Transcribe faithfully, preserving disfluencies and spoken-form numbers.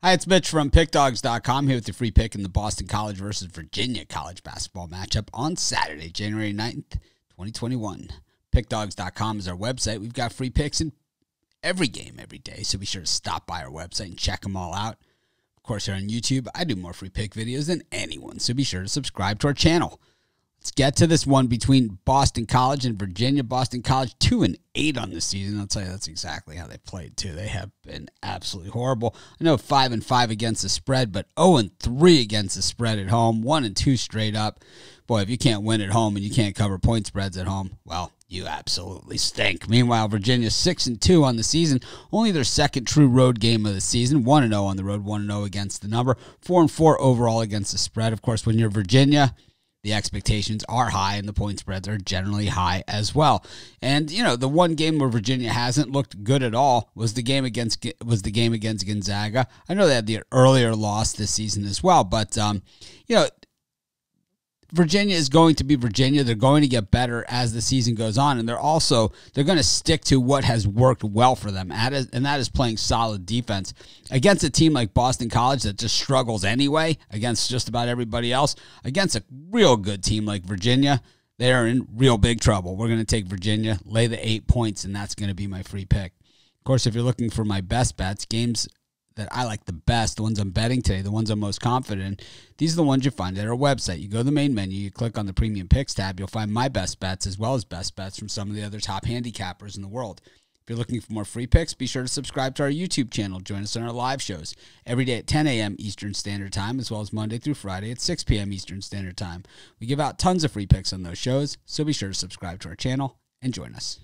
Hi, it's Mitch from Pick Dogs dot com here with your free pick in the Boston College versus Virginia College basketball matchup on Saturday, January ninth, twenty twenty-one. Pick Dogs dot com is our website. We've got free picks in every game every day, so be sure to stop by our website and check them all out. Of course, here on YouTube, I do more free pick videos than anyone, so be sure to subscribe to our channel. Let's get to this one between Boston College and Virginia. Boston College two and eight on the season. I'll tell you, that's exactly how they played, too. They have been absolutely horrible. I know five and five against the spread, but oh and three against the spread at home, one and two straight up. Boy, if you can't win at home and you can't cover point spreads at home, well, you absolutely stink. Meanwhile, Virginia six and two on the season, only their second true road game of the season, one and oh on the road, one and oh against the number, four and four overall against the spread. Of course, when you're Virginia, the expectations are high, and the point spreads are generally high as well. And you know, the one game where Virginia hasn't looked good at all was the game against was the game against Gonzaga. I know they had the earlier loss this season as well, but um, you know, Virginia is going to be Virginia. They're going to get better as the season goes on, and they're also they're going to stick to what has worked well for them, and that is playing solid defense against a team like Boston College that just struggles anyway against just about everybody else. Against a real good team like Virginia, they are in real big trouble. We're going to take Virginia, lay the eight points, and that's going to be my free pick. Of course, if you're looking for my best bets, games that I like the best, the ones I'm betting today, the ones I'm most confident in, these are the ones you find at our website. You go to the main menu, you click on the Premium Picks tab, you'll find my best bets as well as best bets from some of the other top handicappers in the world. If you're looking for more free picks, be sure to subscribe to our YouTube channel. Join us on our live shows every day at ten A M Eastern Standard Time, as well as Monday through Friday at six P M Eastern Standard Time. We give out tons of free picks on those shows, so be sure to subscribe to our channel and join us.